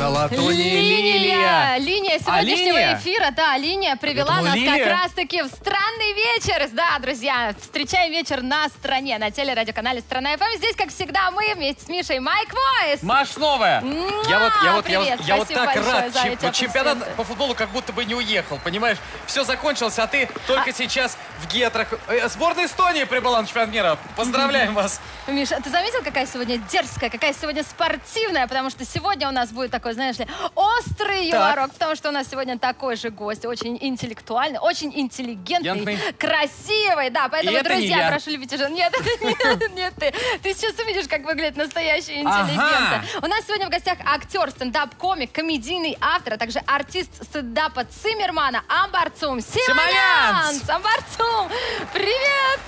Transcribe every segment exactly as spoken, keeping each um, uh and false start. На латуне лилия. Линия, линия сегодняшнего а линия? эфира, да, линия привела думал, нас лилия? как раз-таки в странный вечер. Да, друзья, встречаем вечер на стране, на телерадиоканале Страна эф эм. Здесь, как всегда, мы вместе с Мишей Майк Войс. Маш Новая. Я вот, я вот, я вот, я вот так рад. Чем, чемпионат по футболу как будто бы не уехал, понимаешь? Все закончилось, а ты только а... сейчас в гетрах. Сборная Эстонии прибыла на чемпионат мира. Поздравляем вас. Миша, ты заметил, какая сегодня дерзкая, какая сегодня спортивная? Потому что сегодня у нас будет такой, знаешь ли, острый юморок, потому что у нас сегодня такой же гость, очень интеллектуальный, очень интеллигентный, Янтный. красивый, да, поэтому, друзья, прошу любить жену. Нет, нет, нет, ты, ты сейчас увидишь, как выглядят настоящие интеллигенты. Ага. У нас сегодня в гостях актер, стендап-комик, комедийный автор, а также артист стендапа Циммермана Амбарцум Симонянц. Амбарцум, привет!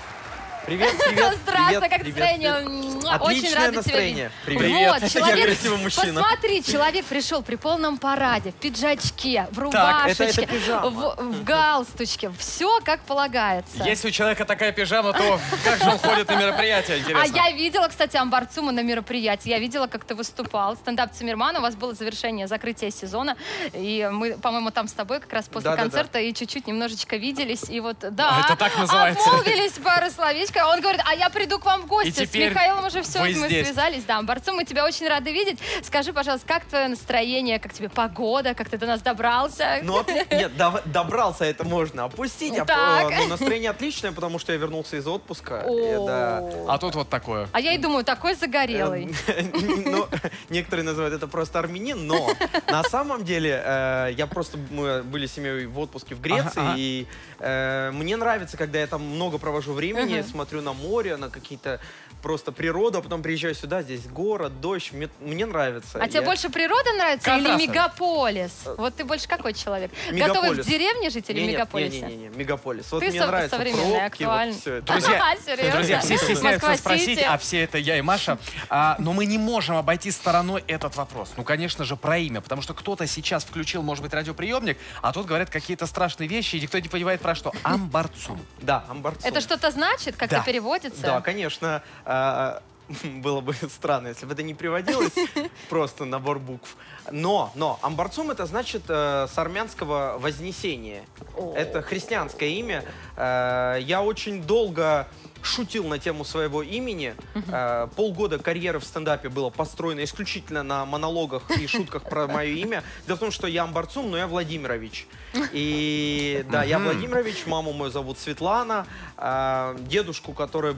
Привет, привет, Здравствуй, привет, как настроение? Очень рада настроение. тебя видеть. Привет, вот, человек, я мужчина. Посмотри, человек пришел при полном параде, в пиджачке, в рубашечке, так, это, это в, в галстучке. Все как полагается. Если у человека такая пижама, то как же он ходит на мероприятие, интересно? А я видела, кстати, Амбарцума на мероприятии. Я видела, как ты выступал. Стендап Циммермана, у вас было завершение, закрытие сезона. И мы, по-моему, там с тобой как раз после да, концерта да, да. и чуть-чуть немножечко виделись. И вот, да, это так называется. Обмолвились пару словечек. Он говорит, а я приду к вам в гости. С Михаилом уже все, мы здесь. связались. Да, Амбарцум, мы тебя очень рады видеть. Скажи, пожалуйста, как твое настроение, как тебе погода, как ты до нас добрался? Ну, нет, до, добрался это можно опустить. Так. А, ну, настроение отличное, потому что я вернулся из отпуска. О. Да. А тут вот такое. А я и думаю, такой загорелый. Ну, некоторые называют это просто армянин, но на самом деле э, я просто, мы были с семьей в отпуске в Греции, ага, и э, мне нравится, когда я там много провожу времени, ага. смотрю на море, на какие-то просто природу, а потом приезжаю сюда, здесь город, дождь, мне, мне нравится. А я... тебе больше природа нравится Контрастно. или мегаполис? Вот ты больше какой человек? Мегаполис. Готовы в деревне жить или в мегаполисе? Нет, нет, нет, мегаполис. Вот ты мне со нравится современная, актуальная. Вот друзья, друзья, все стесняются спросить, а все это я и Маша, а, но мы не можем обойти стороной этот вопрос. Ну, конечно же, про имя, потому что кто-то сейчас включил, может быть, радиоприемник, а тут говорят какие-то страшные вещи, и никто не понимает, про что. Амбарцум. Да, Амбарцум. Это что-то значит? Как-то да. переводится? Да, конечно. Было бы странно, если бы это не приводилось, просто набор букв. Но, но, Амбарцум это значит э, с армянского вознесение. О. Это христианское имя. Э, я очень долго шутил на тему своего имени. Э, полгода карьеры в стендапе было построено исключительно на монологах и шутках про мое имя. Дело в том, что я Амбарцум, но я Владимирович. И да, я Владимирович, маму мою зовут Светлана. Э, дедушку, который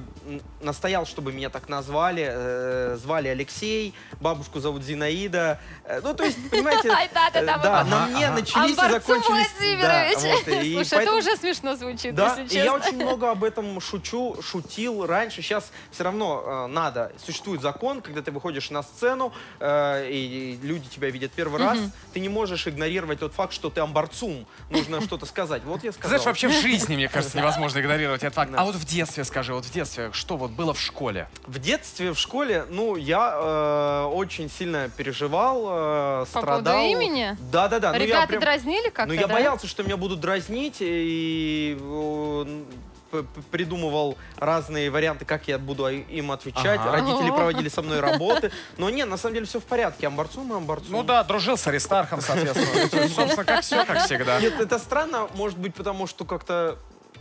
настоял, чтобы меня так назвали, э, звали Алексей. Бабушку зовут Зинаида. Э, ну, то есть, понимаете, э, да, на мне начались и закончились. Да, вот, и слушай, поэтому... это уже смешно звучит, да, если честно. И я очень много об этом шучу, шутил раньше, сейчас все равно э, надо. Существует закон, когда ты выходишь на сцену, э, и люди тебя видят первый раз, ты не можешь игнорировать тот факт, что ты Амбарцум. Нужно что-то сказать. Вот я сказал. Знаешь, вообще в жизни, мне кажется, невозможно игнорировать этот факт. А вот в детстве, скажи, вот в детстве, что вот было в школе? В детстве, в школе, ну, я э, очень сильно переживал, э, страдал. По поводу имени? Да, да, да. Ребята, ну, я прям... дразнили как-то, Ну, я да? боялся, что меня будут дразнить, и... Э, придумывал разные варианты, как я буду им отвечать. Ага. Родители проводили со мной работы. Но нет, на самом деле все в порядке. Амбарцум и Амбарцум. Ну да, дружил с Аристархом, соответственно. Собственно, как все, как всегда. Нет, это странно, может быть, потому что как-то...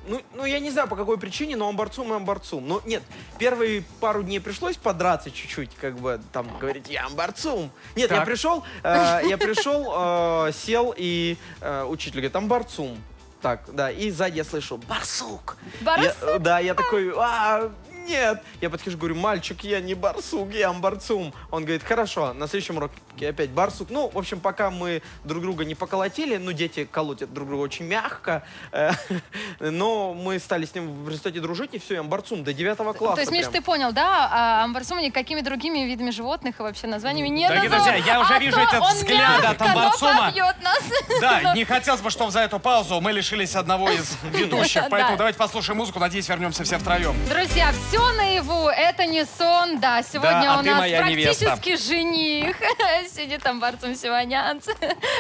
Ну, ну, я не знаю, по какой причине, но Амбарцум и Амбарцум. Но нет, первые пару дней пришлось подраться чуть-чуть, как бы там говорить, я Амбарцум. Нет, так. я пришел, э, я пришел, э, сел, и э, учитель говорит, Амбарцум. Так, да, и сзади я слышу «Барсук!». Барсук? Я, да, я такой а, «Нет!». Я подхожу, говорю «Мальчик, я не барсук, я Амбарцум». Он говорит «Хорошо, на следующем уроке опять барсук». Ну, в общем, пока мы друг друга не поколотили, ну, дети колотят друг друга очень мягко, э, но мы стали с ним в результате дружить, и все, Амбарцум до девятого класса. То есть, Миш, ты понял, да, Амбарцум никакими другими видами животных и вообще названиями не называют. Дорогие друзья, я уже вижу этот взгляд от Амбарцума. Да, не хотелось бы, чтобы за эту паузу мы лишились одного из ведущих, поэтому давайте послушаем музыку, надеюсь, вернемся все втроем. Друзья, все. Все наяву, это не сон, да. Сегодня да, а у нас практически невеста. Жених сидит Амбарцум Симонянц.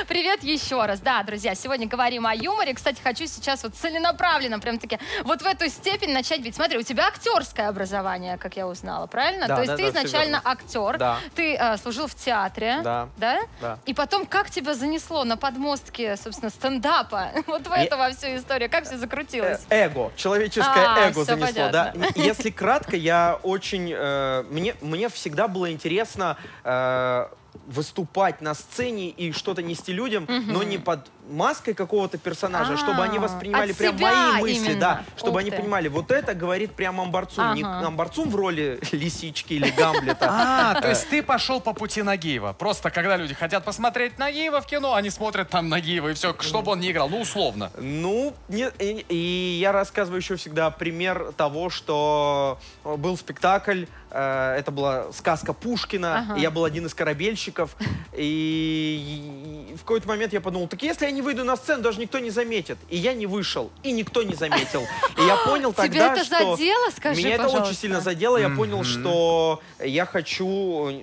Привет еще раз. Да, друзья, сегодня говорим о юморе. Кстати, хочу сейчас вот целенаправленно, прям-таки, вот в эту степень начать. Ведь смотри, у тебя актерское образование, как я узнала, правильно? Да, То есть да, ты да, изначально актер, да. ты э, служил в театре, да. Да? да? И потом как тебя занесло на подмостке, собственно, стендапа? Вот в эту во всю историю, как все закрутилось? Эго, человеческое а, эго занесло, понятно. Да? Если кратко, я очень... Э, мне, мне всегда было интересно э, выступать на сцене и что-то нести людям, mm-hmm. но не под маской какого-то персонажа, а-а-а. Чтобы они воспринимали от прям мои мысли, именно. Да, чтобы Ух они ты. Понимали, вот это говорит прям Амбарцум, ага. не Амбарцум в роли лисички или Гамлета. А, то есть ты пошел по пути Нагиева. Просто когда люди хотят посмотреть Нагиева в кино, они смотрят там Нагиева и все, чтобы он не играл, ну условно. Ну, и я рассказываю еще всегда пример того, что был спектакль, это была сказка Пушкина, я был один из корабельщиков, и в какой-то момент я подумал, так если я не выйду на сцену, даже никто не заметит. И я не вышел, и никто не заметил. И я понял тогда, что... Тебя это задело, скажи, меня это очень сильно задело. Я понял, что я хочу,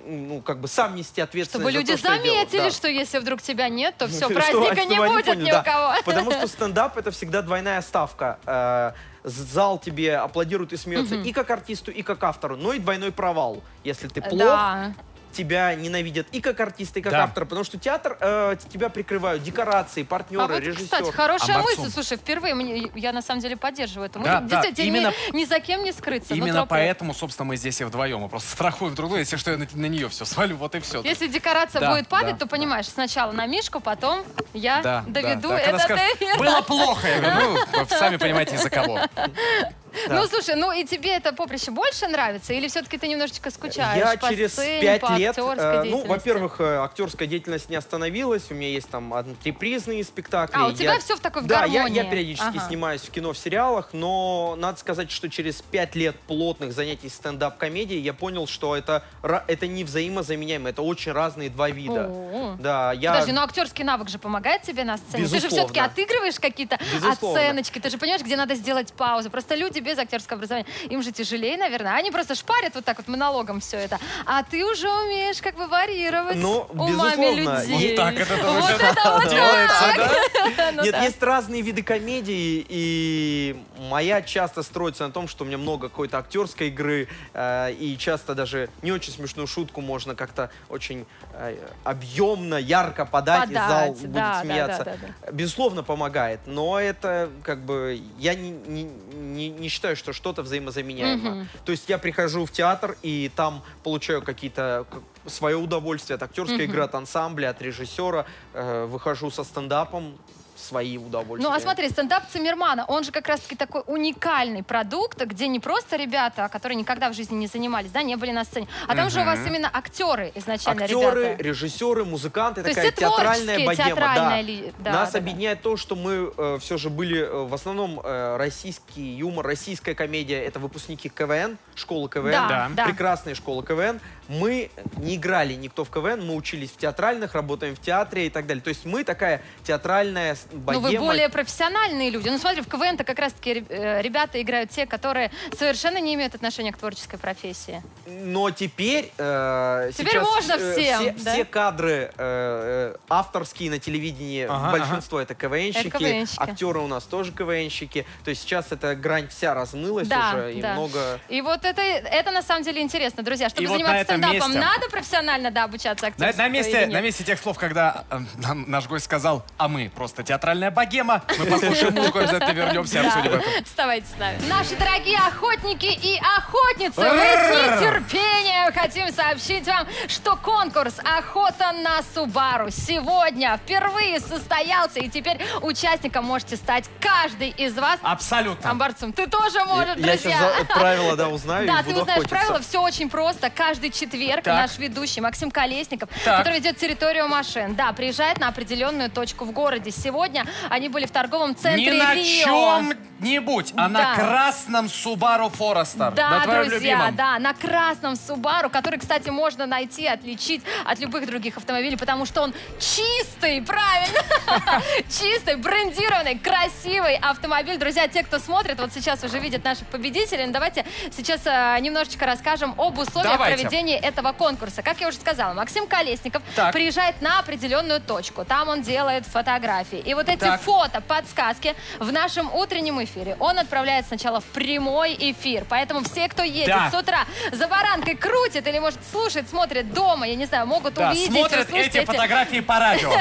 ну, как бы сам нести ответственность за то, что я делал. Чтобы люди заметили, что если вдруг тебя нет, то все, праздника не будет ни у кого. Потому что стендап — это всегда двойная ставка. Зал тебе аплодирует и смеется и как артисту, и как автору. Но и двойной провал. Если ты плох... Тебя ненавидят и как артиста, и как да. автора, потому что театр э, тебя прикрывают декорации, партнеры, а вот, режиссеры. Кстати, хорошая Амбарцум. Мысль. Слушай, впервые мне, я на самом деле поддерживаю эту мысль. Да, да. Именно, ни, ни за кем не скрыться. Именно поэтому, собственно, мы здесь и вдвоем. Мы просто страхуем друг друга, если что, я на, на нее все свалю, вот и все. Если декорация да, будет падать, да, то понимаешь, да. сначала на Мишку, потом я да, доведу да, да. это скажешь, до мира. Было плохо, я говорю, ну, сами понимаете, из-за кого. Да. Ну, слушай, ну и тебе это поприще больше нравится? Или все-таки ты немножечко скучаешь я по через сцене, пять по лет, э, ну, во-первых, актерская деятельность не остановилась. У меня есть там антрепризные спектакли. А, у я, тебя все в такой в да, гармонии. Я, я периодически ага. снимаюсь в кино, в сериалах. Но надо сказать, что через пять лет плотных занятий стендап-комедии я понял, что это, это не взаимозаменяемо. Это очень разные два вида. О-о-о. Да, я... Подожди, но актерский навык же помогает тебе на сцене? Безусловно. Ты же все-таки отыгрываешь какие-то оценочки. Ты же понимаешь, где надо сделать паузу. Просто люди без актерского образования. Им же тяжелее, наверное. Они просто шпарят вот так вот монологом все это. А ты уже умеешь как бы варьировать ну, умами людей. Вот так это вот уже это вот делается, так. Да? Ну, нет, да. есть разные виды комедии, и моя часто строится на том, что у меня много какой-то актерской игры, э, и часто даже не очень смешную шутку можно как-то очень э, объемно, ярко подать, подать и зал да, будет смеяться. Да, да, да, да. Безусловно, помогает, но это как бы я не, не, не, не считаю, что что-то взаимозаменяемо. Mm-hmm. То есть я прихожу в театр и там получаю какие-то свое удовольствие от актерской mm-hmm. игры, от ансамбля, от режиссера, э, выхожу со стендапом. Свои удовольствия. Ну, а смотри, стендап Циммермана, он же как раз-таки такой уникальный продукт, где не просто ребята, которые никогда в жизни не занимались, да, не были на сцене, а там угу. же у вас именно актеры изначально, актеры, ребята. Режиссеры, музыканты, то такая есть театральная богема. Театральная да. Ли... Да, Нас да, объединяет да. то, что мы э, все же были э, в основном э, российский юмор, российская комедия, это выпускники КВН, школы КВН, да, да. прекрасные школы КВН. Мы не играли никто в КВН, мы учились в театральных, работаем в театре и так далее. То есть мы такая театральная богема. Но вы более профессиональные люди. Ну смотри, в КВН-то как раз-таки ребята играют те, которые совершенно не имеют отношения к творческой профессии. Но теперь... Э, теперь сейчас, можно всем. Э, все, да? все кадры э, авторские на телевидении, ага, большинство ага. это, КВНщики, это КВНщики. Актеры у нас тоже КВНщики. То есть сейчас эта грань вся размылась да, уже. И, да. много... и вот это, это на самом деле интересно, друзья. Чтобы и заниматься вот стендапом, надо профессионально да, обучаться актерству. На, на, месте, на месте тех слов, когда э, наш гость сказал, а мы просто театральная богема. Мы послушаем музыку, обязательно вернемся и обсудим это. Вставайте с нами. Наши дорогие охотники и охотницы, мы с нетерпением хотим сообщить вам, что конкурс «Охота на Subaru» сегодня впервые состоялся, и теперь участником можете стать каждый из вас. Абсолютно. Амбарцум, ты тоже можешь, друзья. Я сейчас правила, да, узнаю. Да, ты узнаешь правила, все очень просто. Каждый четвертый четверг так. наш ведущий Максим Колесников, так. который ведет территорию машин. Да, приезжает на определенную точку в городе. Сегодня они были в торговом центре Ни на Рио. чем-нибудь, а да. на красном Subaru Forester. Да, да друзья, любимом. да, на красном Subaru, который, кстати, можно найти, отличить от любых других автомобилей, потому что он чистый, правильно? Чистый, брендированный, красивый автомобиль. Друзья, те, кто смотрит, вот сейчас уже видят наших победителей. Давайте сейчас немножечко расскажем об условиях проведения этого конкурса. Как я уже сказала, Максим Колесников приезжает на определенную точку. Там он делает фотографии. И вот эти фото, подсказки в нашем утреннем эфире он отправляет сначала в прямой эфир. Поэтому все, кто едет с утра за баранкой, крутит или, может, слушает, смотрит дома, я не знаю, могут увидеть. Смотрят эти фотографии по радио.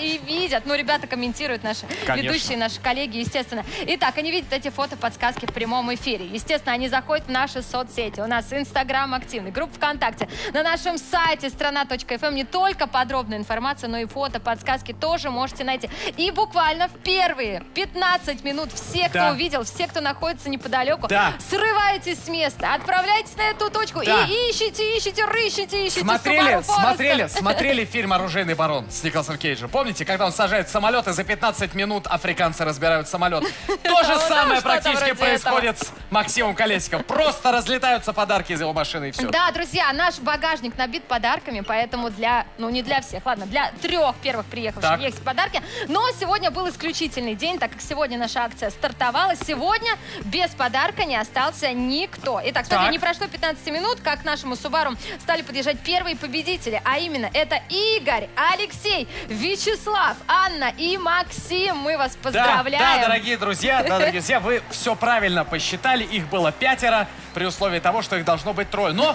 И видят. Ну, ребята комментируют наши ведущие, наши коллеги, естественно. Итак, они видят эти фото, подсказки в прямом эфире. Естественно, они заходят в наши соцсети. У нас Инстаграм активный, группа ВКонтакте. На нашем сайте страна точка эф эм не только подробная информация, но и фото, подсказки тоже можете найти. И буквально в первые пятнадцать минут все, кто да. увидел, все, кто находится неподалеку, да. срываетесь с места, отправляйтесь на эту точку да. и ищите, ищите, рыщите, ищите. Смотрели, смотрели, смотрели фильм «Оружейный барон» с Николасом Кейджем. Помните, когда он сажает самолет, и за пятнадцать минут африканцы разбирают самолет? То же самое практически происходит с Максимом Колесником. Просто разлетаются подарки из его машины, и все. Да, друзья, наш багажник набит подарками, поэтому для, ну не для всех, ладно, для трех первых приехавших есть подарки. Но сегодня был исключительный день, так как сегодня наша акция стартовала. Сегодня без подарка не остался никто. Итак, смотри, не прошло пятнадцать минут, как к нашему Subaru стали подъезжать первые победители, а именно это Игорь, Алексей, Вячеслав, Анна и Максим. Мы вас поздравляем. Да, да, дорогие друзья, да, дорогие друзья, вы все правильно посчитали, их было пятеро, при условии того, что их должно быть трое. Но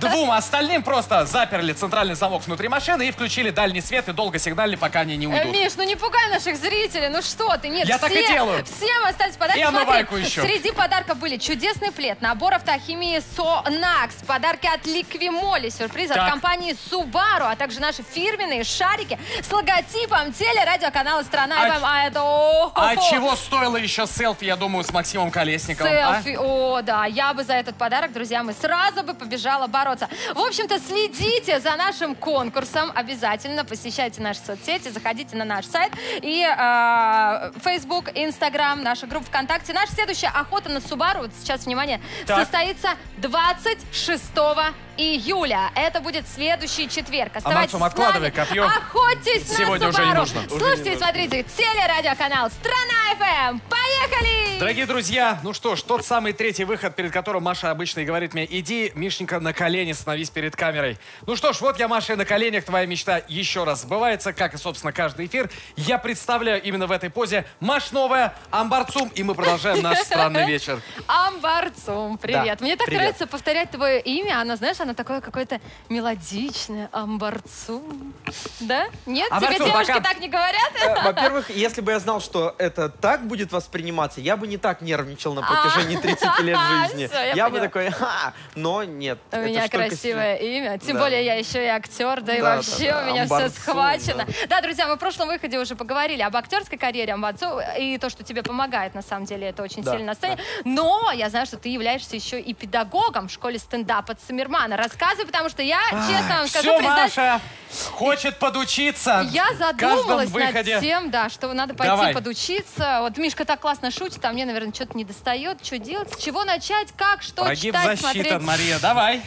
двум остальным просто заперли центральный замок внутри машины и включили дальний свет и долго сигналили, пока они не уйдут. Миш, ну не пугай наших зрителей, ну что ты, нет, я все, так и делаю. Всем остались подарки. И омывайку еще. Среди подарков были чудесный плед, набор автохимии SoNax, подарки от Ликвимоли, сюрприз так. от компании Subaru, а также наши фирменные шарики с логотипом телерадиоканала «Страна». А, а, это... О -хо -хо. А чего стоило еще селфи, я думаю, с Максимом Колесниковым? Селфи, а? О, да, я бы за этот подарок, друзья, мы сразу бы побежала бороться. В общем-то, следите за нашим конкурсом. Обязательно посещайте наши соцсети, заходите на наш сайт и э, Facebook, Instagram, наша группа ВКонтакте. Наша следующая охота на Subaru, вот сейчас, внимание, так. состоится двадцать шестого июля. Это будет следующий четверг. Оставайтесь а, Максум, откладывай копье. Охотитесь Сегодня на Subaru. Уже не нужно. Слушайте уже не и смотрите телерадиоканал «Страна эф эм». Поехали! Дорогие друзья, ну что ж, тот самый третий выход, перед которым Маша обычно и говорит мне: иди, Мишенька, на колени становись перед камерой. Ну что ж, вот я, Маша, на коленях. Твоя мечта еще раз сбывается, как и, собственно, каждый эфир. Я представляю именно в этой позе Маш новая, Амбарцум, и мы продолжаем наш странный вечер. Амбарцум, привет. Да. Мне так привет. нравится повторять твое имя. Она, знаешь, она такое какое-то мелодичное. Амбарцум. Да? Нет? Амбарцум, тебе девушки пока... так не говорят? Э, Во-первых, если бы я знал, что это так будет восприниматься, я бы не так нервничал на протяжении тридцати лет жизни. Все, я я бы такой, ха, но нет. У меня красивое имя, тем да. более я еще и актер, да, да и вообще да, да. у меня Амбарцум, все схвачено. Да. да, друзья, мы в прошлом выходе уже поговорили об актерской карьере Амбарцум и то, что тебе помогает, на самом деле, это очень да, сильно на сцене. Да. Но я знаю, что ты являешься еще и педагогом в школе стендапа Циммермана. Рассказывай, потому что я, а, честно вам скажу, все, признаюсь... Маша хочет подучиться. Я задумалась над тем, да, что надо пойти Давай. подучиться. Вот Мишка так классно шутит, а мне, наверное, что-то не достает. Что делать? С чего начать? Как? Что Прогиб читать? Защита, смотреть? Мария, давай.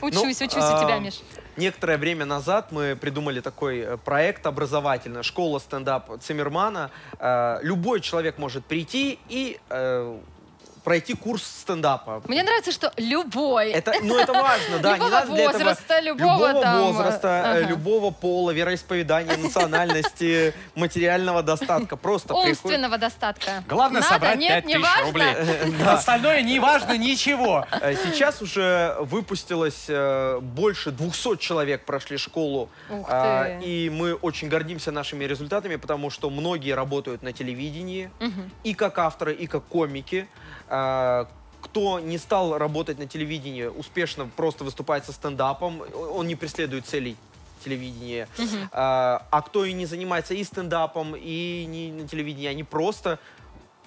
Учусь, ну, учусь а... у тебя, Миш. Некоторое время назад мы придумали такой проект образовательный, школа стендап Циммермана. Любой человек может прийти и пройти курс стендапа. Мне нравится, что любой. Это, ну, это важно, да. Любого возраста, любого возраста, любого пола, вероисповедания, национальности, материального достатка. Просто умственного достатка. Главное собрать пять тысяч рублей. Остальное не важно ничего. Сейчас уже выпустилось больше двухсот человек, прошли школу. И мы очень гордимся нашими результатами, потому что многие работают на телевидении и как авторы, и как комики. Кто не стал работать на телевидении, успешно просто выступает со стендапом, он не преследует целей телевидения. Mm-hmm. А кто и не занимается и стендапом, и не на телевидении, они просто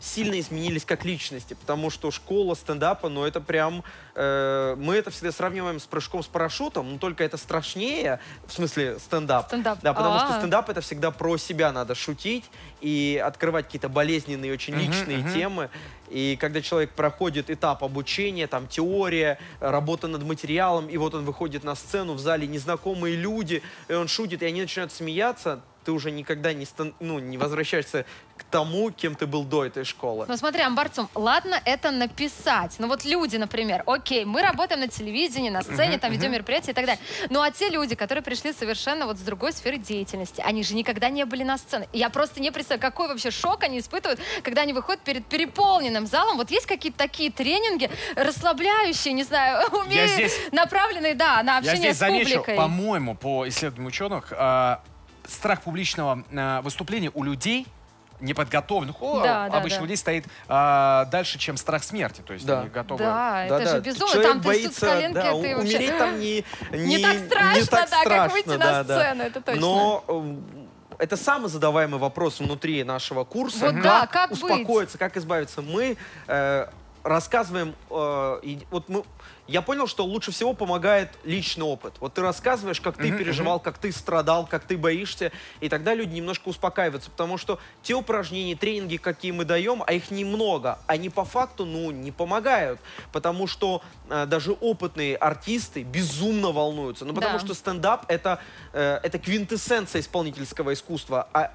сильно изменились как личности, потому что школа стендапа, ну это прям... Э, мы это всегда сравниваем с прыжком с парашютом, но только это страшнее, в смысле стендап. Стендап. Да, потому А-а-а. что стендап это всегда про себя надо шутить и открывать какие-то болезненные, очень личные uh-huh, uh-huh. темы. И когда человек проходит этап обучения, там теория, работа над материалом, и вот он выходит на сцену, в зале незнакомые люди, и он шутит, и они начинают смеяться, ты уже никогда не, ну, не возвращаешься к тому, кем ты был до этой школы. Ну смотри, Амбарцум, ладно это написать. Ну вот люди, например, окей, мы работаем на телевидении, на сцене, uh-huh, там ведем uh-huh. мероприятия и так далее. Ну а те люди, которые пришли совершенно вот с другой сферы деятельности, они же никогда не были на сцене. Я просто не представляю, какой вообще шок они испытывают, когда они выходят перед переполненным залом. Вот есть какие-то такие тренинги расслабляющие, не знаю, умеют, здесь... направленные, да, на общение Я здесь с замечу, публикой. По-моему, по исследованиям ученых, страх публичного э, выступления у людей неподготовленных, да, да, обычно да. у людей стоит э, дальше, чем страх смерти. То есть да. они готовы... Да, да это да. же безумие. Там трясут с коленки, да, ты вообще... Умереть там не, не, не так страшно, не так да, страшно, как выйти да, на сцену, да. это точно. Но... Это самый задаваемый вопрос внутри нашего курса. Вот как да, как успокоиться, быть? Как избавиться. Мы э, рассказываем... Э, и, вот мы, я понял, что лучше всего помогает личный опыт. Вот ты рассказываешь, как ты mm-hmm, переживал, mm-hmm. как ты страдал, как ты боишься. И тогда люди немножко успокаиваются. Потому что те упражнения, тренинги, какие мы даем, а их немного, они по факту ну, не помогают. Потому что э, даже опытные артисты безумно волнуются. Ну, потому да. что стендап — это... Это квинтэссенция исполнительского искусства. А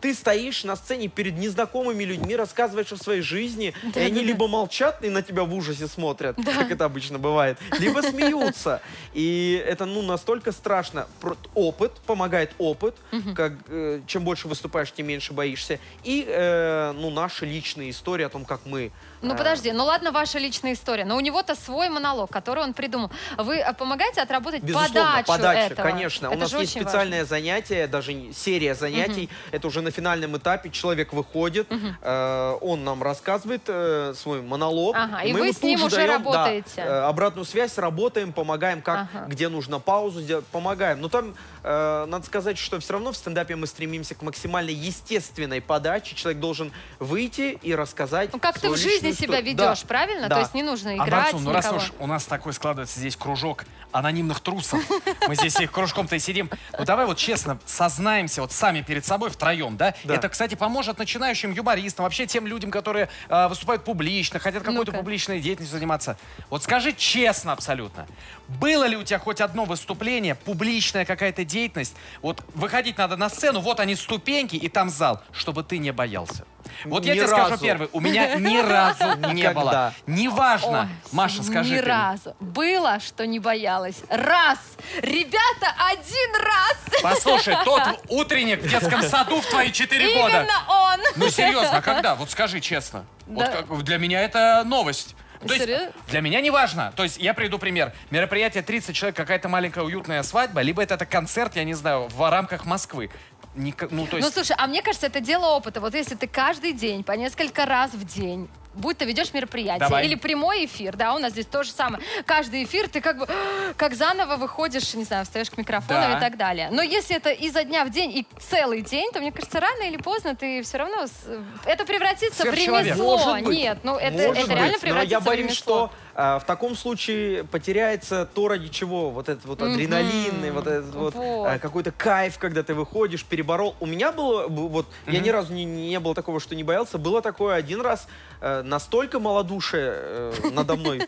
ты стоишь на сцене перед незнакомыми людьми, рассказываешь о своей жизни, да, и они да, либо да. молчат и на тебя в ужасе смотрят, да. как это обычно бывает, либо смеются. И это ну, настолько страшно. Опыт, помогает опыт. Угу. Как, э, чем больше выступаешь, тем меньше боишься. И э, ну, наши личные истории о том, как мы... Ну э... подожди, ну ладно ваша личная история, но у него-то свой монолог, который он придумал. Вы помогаете отработать Безусловно, подачу подача, этого? Конечно. Это у нас есть специальное важно. занятие, даже серия занятий. Угу. Это уже на финальном этапе человек выходит, угу. э, он нам рассказывает э, свой монолог. Ага, и вы с ним уже даем, работаете? Да, обратную связь, работаем, помогаем, как, ага. где нужно паузу сделать, помогаем. Но там э, надо сказать, что все равно в стендапе мы стремимся к максимально естественной подаче. Человек должен выйти и рассказать. Ну, как ты в жизни себя ведешь, да. правильно? Да. То есть не нужно играть Амбарцум, ну раз уж у нас такой складывается здесь кружок анонимных трусов, мы здесь их кружком-то и сидим. Ну давай вот честно сознаемся вот сами перед собой втроем, да? да? Это, кстати, поможет начинающим юмористам, вообще тем людям, которые э, выступают публично, хотят какой-то ну-ка. публичной деятельностью заниматься. Вот скажи честно абсолютно, было ли у тебя хоть одно выступление, публичная какая-то деятельность, вот выходить надо на сцену, вот они ступеньки и там зал, чтобы ты не боялся? Вот ни я тебе разу. скажу первый, у меня ни разу не было. Неважно, Маша, скажи. Ни разу. Было, что не боялась. Раз. Ребята, один раз. Послушай, тот утренник в детском саду в твои четыре года. Именно он. Ну серьезно, когда? Вот скажи честно. Да. Вот для меня это новость. То есть, для меня не важно. То есть я приведу пример. Мероприятие тридцать человек, какая-то маленькая уютная свадьба, либо это, это концерт, я не знаю, в рамках Москвы. Ник... Ну, то есть... ну, слушай, а мне кажется, это дело опыта. Вот если ты каждый день, по несколько раз в день... будь ты ведешь мероприятие Давай. или прямой эфир, да, у нас здесь то же самое. Каждый эфир ты как бы, как заново выходишь, не знаю, встаешь к микрофону да. и так далее. Но если это изо дня в день и целый день, то, мне кажется, рано или поздно ты все равно... С... Это превратится в ремесло. Нет, ну это, это реально превратится в ремесло. Но я боюсь, что а, в таком случае потеряется то, ради чего. Вот этот вот адреналин, mm-hmm. вот этот вот, вот. А, какой-то кайф, когда ты выходишь, переборол. У меня было, вот, mm-hmm. я ни разу не, не было такого, что не боялся. Было такое один раз... настолько малодушие э, надо мной,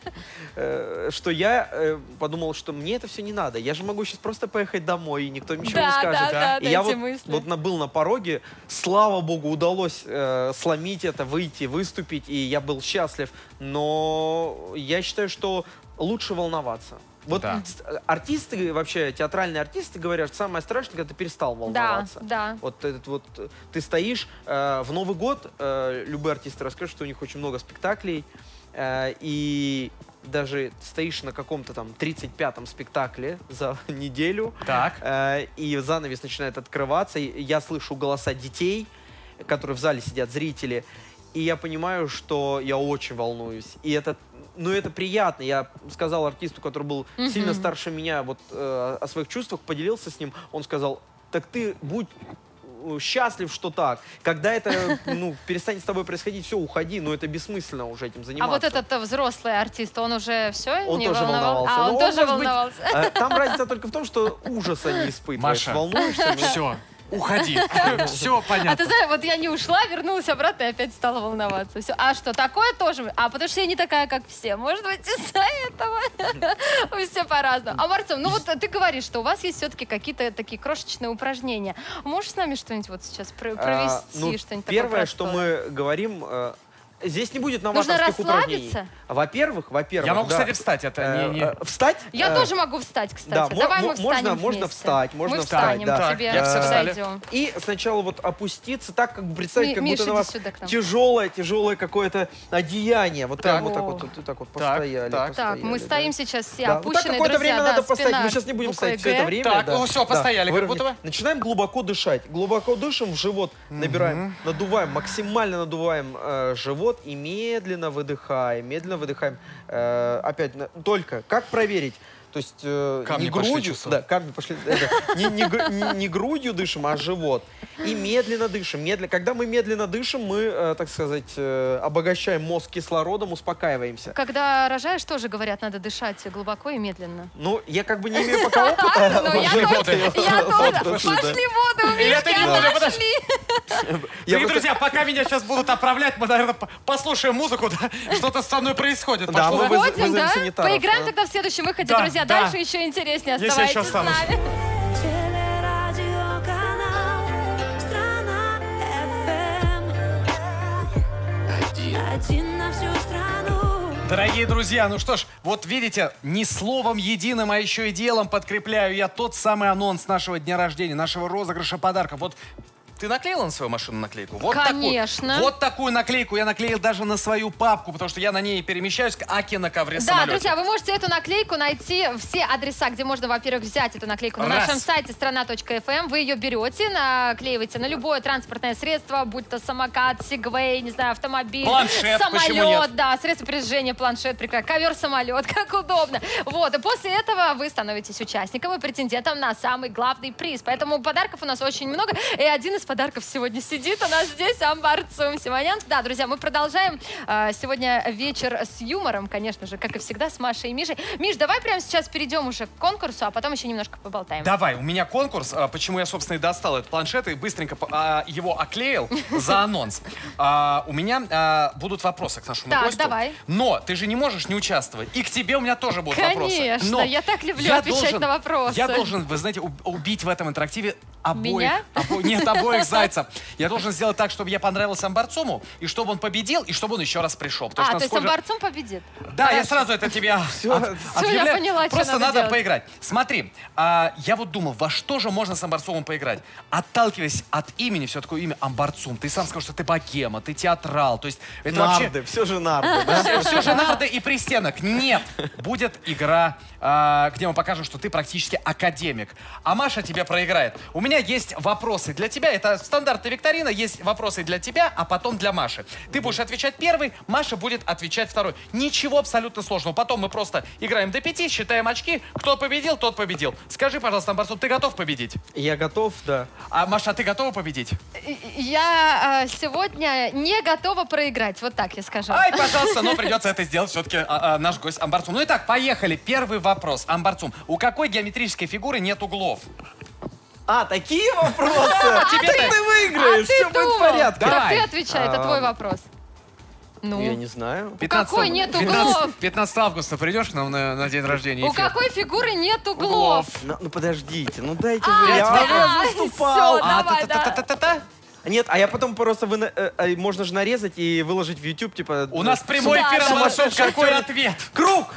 э, что я э, подумал, что мне это все не надо. Я же могу сейчас просто поехать домой, и никто ничего да, не скажет. Да, да, и да, я вот, вот на, был на пороге, слава богу, удалось э, сломить это, выйти, выступить, и я был счастлив. Но я считаю, что лучше волноваться. Вот да. артисты, вообще театральные артисты говорят, что самое страшное, когда ты перестал волноваться. Да, да. Вот, этот, вот ты стоишь э, в Новый год, э, любые артисты расскажут, что у них очень много спектаклей, э, и даже стоишь на каком-то там тридцать пятом спектакле за неделю, так. Э, и занавес начинает открываться, и я слышу голоса детей, которые в зале сидят, зрители, и я понимаю, что я очень волнуюсь, и это Ну, это приятно. Я сказал артисту, который был Mm-hmm. сильно старше меня, вот э, о своих чувствах, поделился с ним. Он сказал, так ты будь счастлив, что так. Когда это, ну, перестанет с тобой происходить, все, уходи, но это бессмысленно уже этим заниматься. А вот этот взрослый артист, он уже все, он не тоже волновался. А, он, он тоже волновался. Быть, э, там разница только в том, что ужаса не испытываешь. Маша, волнуешься, но... все. Уходи. Все понятно. А ты знаешь, вот я не ушла, вернулась обратно и опять стала волноваться. Все. А что, такое тоже? А потому что я не такая, как все. Может быть, из-за этого. Все по-разному. Амбарцум, ну вот ты говоришь, что у вас есть все-таки какие-то такие крошечные упражнения. Можешь с нами что-нибудь вот сейчас провести? что-нибудь Первое, что мы говорим... Здесь не будет новаторских упражнений. Во-первых, во-первых... Я могу, да, кстати, встать. Это не, не... Встать? Я э... тоже могу встать, кстати. Да, давай мы встанем можно, можно встать, можно мы встанем, встать. Тебе да. И сначала вот опуститься так, как бы представить, Ми как Миша, будто на вас тяжелое, тяжелое какое-то одеяние. Вот так, так вот так вот, вот, так вот постояли. Так, постояли, так мы да. стоим сейчас все да. опущенные, ну, так какое-то время да, надо спина, постоять. Мы сейчас не будем стоять все это время. Так, да. ну все, постояли. Да. Как будто... Начинаем глубоко дышать. Глубоко дышим в живот, набираем, надуваем, максимально надуваем живот. И медленно выдыхаем, медленно выдыхаем. Э, опять, только как проверить? То есть э, не грудью, да, камни пошли, это, не, не, не, не грудью дышим, а живот. И медленно дышим. Медленно. Когда мы медленно дышим, мы, э, так сказать, э, обогащаем мозг кислородом, успокаиваемся. Когда рожаешь, тоже говорят, надо дышать глубоко и медленно. Ну, я как бы не имею пока опыта. Пошли воду, Мишки, пошли. Друзья, пока меня сейчас будут отправлять, мы, наверное, послушаем музыку, что-то со мной происходит. Да, мы выходим, да? Поиграем тогда в следующем выходе, друзья. А дальше да. еще интереснее. Оставайтесь еще с нами. Телерадиоканал «Страна эф эм». Один. Один на всю страну. Дорогие друзья, ну что ж, вот видите, не словом единым, а еще и делом подкрепляю я тот самый анонс нашего дня рождения, нашего розыгрыша подарков. Вот... Ты наклеила на свою машину наклейку? Вот конечно. Такую, вот такую наклейку я наклеил даже на свою папку, потому что я на ней перемещаюсь, аки на ковре самолета. Да, друзья, вы можете эту наклейку найти, все адреса, где можно, во-первых, взять эту наклейку на Раз. нашем сайте страна точка эф эм. Вы ее берете, наклеиваете на любое транспортное средство, будь то самокат, сегвей, не знаю, автомобиль, планшет, самолет, да, средство передвижения, планшет, прекрасно, ковер-самолет, как удобно. Вот, и после этого вы становитесь участником и претендентом на самый главный приз. Поэтому подарков у нас очень много, и один из подарков сегодня сидит у нас здесь Амбарцум Симонянц. Да, друзья, мы продолжаем э, сегодня вечер с юмором, конечно же, как и всегда, с Машей и Мишей. Миш, давай прямо сейчас перейдем уже к конкурсу, а потом еще немножко поболтаем. Давай, у меня конкурс, почему я, собственно, и достал этот планшет и быстренько а, его оклеил за анонс. А, у меня а, будут вопросы к нашему так, гостю. Давай. Но ты же не можешь не участвовать. И к тебе у меня тоже будут конечно, вопросы. Конечно, я так люблю я отвечать должен, на вопросы. Я должен, вы знаете, убить в этом интерактиве обоих. Меня? Обо... Нет, обоих. Зайцев. Я должен сделать так, чтобы я понравился Амбарцуму, и чтобы он победил, и чтобы он еще раз пришел. А, то есть схоже... Амбарцум победит? Да, хорошо. Я сразу это тебе от... отъявляю. Поняла, просто надо, надо поиграть. Смотри, а, я вот думал, во что же можно с Амбарцумом поиграть? Отталкиваясь от имени, все такое имя Амбарцум, ты сам сказал, что ты богема, ты театрал, то есть это нарды, вообще... все же нарды. Да? Все, все же нарды и пристенок. Нет, будет игра, а, где мы покажем, что ты практически академик. А Маша тебе проиграет. У меня есть вопросы для тебя. Это стандартная викторина. Есть вопросы для тебя, а потом для Маши. Ты будешь отвечать первый, Маша будет отвечать второй. Ничего абсолютно сложного. Потом мы просто играем до пяти, считаем очки. Кто победил, тот победил. Скажи, пожалуйста, Амбарцум, ты готов победить? Я готов, да. А, Маша, ты готова победить? Я э, сегодня не готова проиграть. Вот так я скажу. Ай, пожалуйста, но придется это сделать все-таки а, а, наш гость Амбарцум. Ну и так, поехали. Первый вопрос. Амбарцум, у какой геометрической фигуры нет углов? А, такие вопросы? Тебе ты выиграешь, все будет в порядке. Так ты отвечай, это твой вопрос. Ну, я не знаю. Какой нет углов? пятнадцатого августа придешь к нам на день рождения? У какой фигуры нет углов? Ну подождите, ну дайте же. Я выступал. Нет, а я потом просто... Вы, э, можно же нарезать и выложить в ютуб, типа... У нас прямой эфир, Амбарцум, какой ответ? Круг!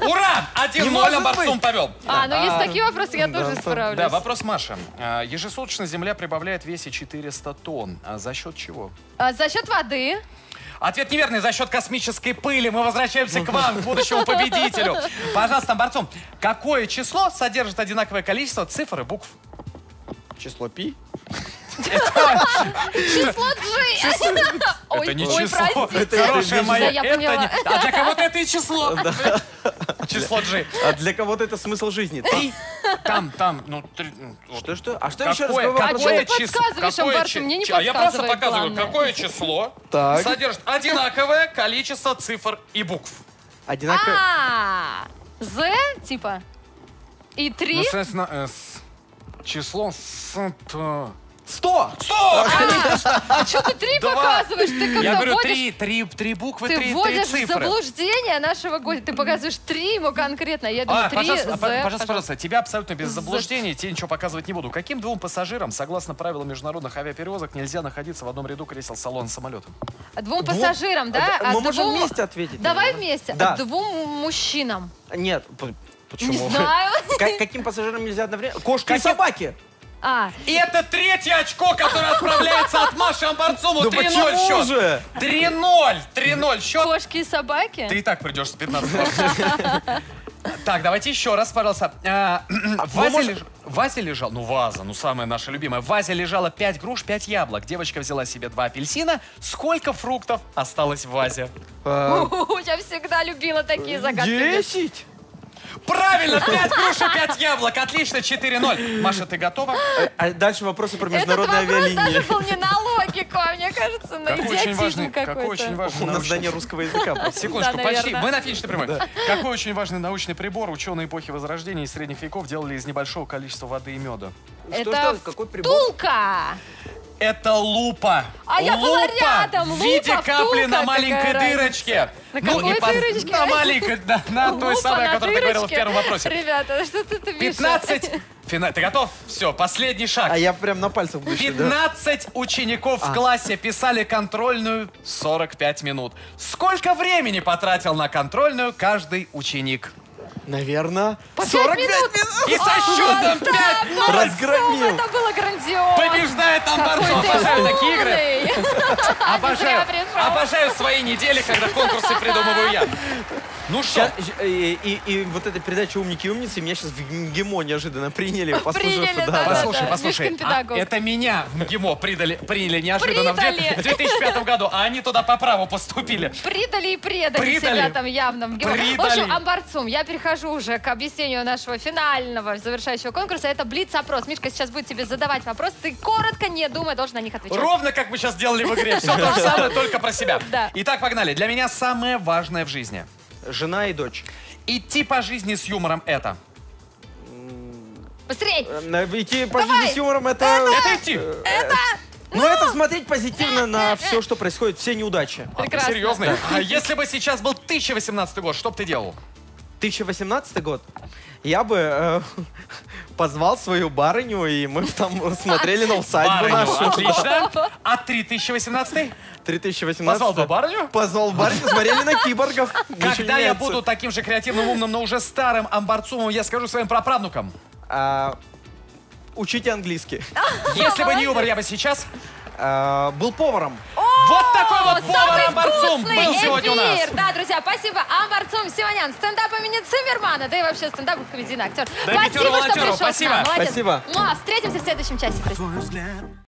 Ура! один ноль Амбарцум повел. А, ну есть такие вопросы, я тоже справлюсь. Да, вопрос Маша. Ежесуточно Земля прибавляет в весе четыреста тонн. За счет чего? За счет воды. Ответ неверный. За счет космической пыли. Мы возвращаемся к вам, к будущему победителю. Пожалуйста, Амбарцум, какое число содержит одинаковое количество цифр и букв? Число пи. Число G. Это не число. Это хорошая моя. А для кого-то это и число. Число G. А для кого-то это смысл жизни. Три. Там, там, ну... Что-что? А что еще раз? Какое число? А я просто показываю, какое число содержит одинаковое количество цифр и букв. Одинаковое? А, З, типа, и три? Ну, соответственно, С. Число сто. Сто! Сто! А что ты три показываешь? Ты когда я говорю три, три, три буквы, три, три цифры. Ты вводишь в заблуждение нашего гостя. Ты показываешь три ему конкретно, я думаю, три, пожалуйста, пожалуйста, тебя абсолютно без заблуждения, тебе ничего показывать не буду. Каким двум пассажирам, согласно правилам международных авиаперевозок, нельзя находиться в одном ряду кресел салона самолета? Двум пассажирам, да? Мы можем вместе ответить. Давай вместе. Двум мужчинам. Нет, почему? Не знаю. Каким пассажирам нельзя одновременно? Кошки и собаки. А. И это третье очко, которое отправляется от Маши Амбарцуму. три ноль счет. три ноль. три ноль счет. Кошки и собаки? Ты и так придешь с пятнадцати. Так, давайте еще раз, пожалуйста. В вазе лежал... Ну, ваза, ну, самая наша любимая. В вазе лежало пять груш, пять яблок. Девочка взяла себе два апельсина. Сколько фруктов осталось в вазе? Я всегда любила такие загадки. десять. Правильно, пять груш и пять яблок. Отлично, четыре ноль. Маша, ты готова? А дальше вопросы про международные авиалинии. Этот вопрос даже был не на логику, а мне кажется, на идиотизм какой-то. Какой очень важный научный... На знание русского языка. Секундочку, почти. Мы на финишной прямой. Какой очень важный научный прибор ученые эпохи Возрождения и Средних веков делали из небольшого количества воды и меда? Это втулка! Это лупа. А я была рядом. В виде капли на маленькой дырочке. На какой дырочке? На маленькой, на той самой, о которой ты говорила в первом вопросе. Ребята, что ты видишь? пятнадцать. Ты готов? Все, последний шаг. А я прям на пальцах буду. пятнадцать учеников в классе писали контрольную сорок пять минут. Сколько времени потратил на контрольную каждый ученик? Наверное, сорок пять минут. И со счетом пять ноль. Разгромил. Это было грандиозно. Побеждает Амбарцум. Обожаю такие игры. Обожаю. Обожаю свои недели, когда конкурсы придумываю я. Ну что? И, и, и вот эта передача «Умники и умницы» меня сейчас в МГИМО неожиданно приняли. Приняли, да, да, послушай, да, послушай. А, это меня в МГИМО придали, приняли неожиданно придали. в две тысячи пятом году, а они туда по праву поступили. Придали и предали придали. себя там явно в МГИМО. Придали. В общем, Амбарцум, я перехожу уже к объяснению нашего финального, завершающего конкурса. Это блиц-опрос. Мишка сейчас будет тебе задавать вопросы. Ты коротко, не думай, должен на них отвечать. Ровно как мы сейчас делали в игре. Все то же самое, только про себя. Итак, погнали. Для меня самое важное в жизни... Жена и дочь. Идти по жизни с юмором — это? Быстрей! Идти по Давай. жизни с юмором — это... Это, это идти! Это... Ну, это смотреть позитивно на все, что происходит, все неудачи. Прекрасно. А, ты серьезный? Да. А если бы сейчас был две тысячи восемнадцатый год, что бы ты делал? две тысячи восемнадцатый год? Я бы э, позвал свою барыню, и мы там смотрели на усадьбу нашу. Отлично. А три тысячи восемнадцатый? три тысячи восемнадцатый. Позвал бы барыню? Позвал барыню, смотрели на киборгов. Когда я буду таким же креативным, умным, но уже старым Амбарцумом, я скажу своим праправнукам. А, учите английский. Если бы не юмор, я бы сейчас а, был поваром. Вот такой вот повар Амбарцум был сегодня у нас. Да, друзья, спасибо. Амбарцум Симонянц, стендап имени Циммермана, да и вообще стендап комедийный актер. Да, спасибо, что пришел. Спасибо. Спасибо. Встретимся в следующем часе.